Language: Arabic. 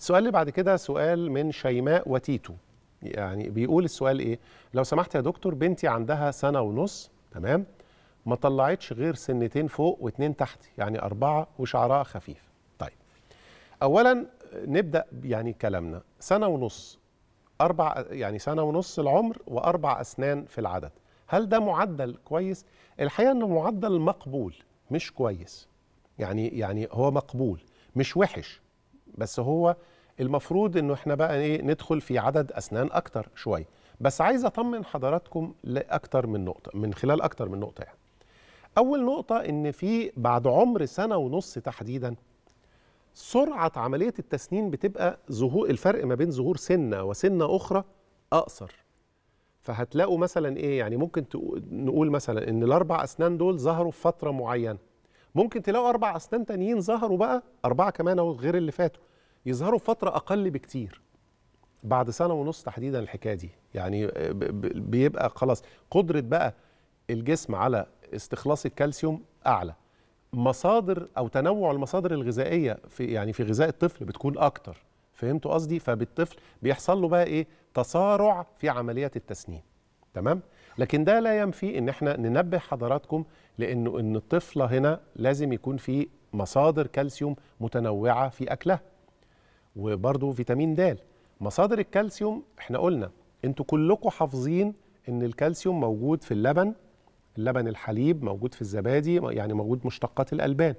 السؤال اللي بعد كده سؤال من شيماء وتيتو، يعني بيقول السؤال ايه؟ لو سمحت يا دكتور، بنتي عندها 1.5 سنة، تمام، ما طلعتش غير 2 سنين فوق و2 تحت، يعني 4، وشعرها خفيف. طيب اولا نبدا يعني كلامنا، 1.5 سنة، 4 يعني 1.5 سنة العمر و4 أسنان في العدد، هل ده معدل كويس؟ الحقيقه انه معدل مقبول، مش كويس يعني هو مقبول، مش وحش، بس هو المفروض انه احنا بقى ايه ندخل في عدد اسنان اكتر شويه. بس عايز اطمن حضراتكم لاكتر من نقطه، من خلال اكتر من نقطه. يعني اول نقطه ان في بعد عمر 1.5 سنة تحديدا سرعه عمليه التسنين بتبقى ظهور الفرق ما بين ظهور سنه وسنه اخرى اقصر، فهتلاقوا مثلا ايه، يعني ممكن نقول مثلا ان ال4 أسنان دول ظهروا في فتره معينه، ممكن تلاقوا 4 أسنان تانيين ظهروا بقى 4 كمان او غير اللي فاتوا، يظهروا في فتره اقل بكتير بعد 1.5 سنة تحديدا. الحكايه دي يعني بيبقى خلاص قدره بقى الجسم على استخلاص الكالسيوم اعلى، مصادر او تنوع المصادر الغذائيه في غذاء الطفل بتكون اكتر، فهمتوا قصدي؟ فبالطفل بيحصل له بقى ايه تسارع في عمليات التسنين، تمام؟ لكن ده لا ينفي ان احنا ننبه حضراتكم لانه ان الطفله هنا لازم يكون في مصادر كالسيوم متنوعه في اكلها، وبرضه فيتامين د. مصادر الكالسيوم احنا قلنا انتوا كلكم حافظين ان الكالسيوم موجود في اللبن، اللبن الحليب موجود في الزبادي، يعني موجود مشتقات الألبان.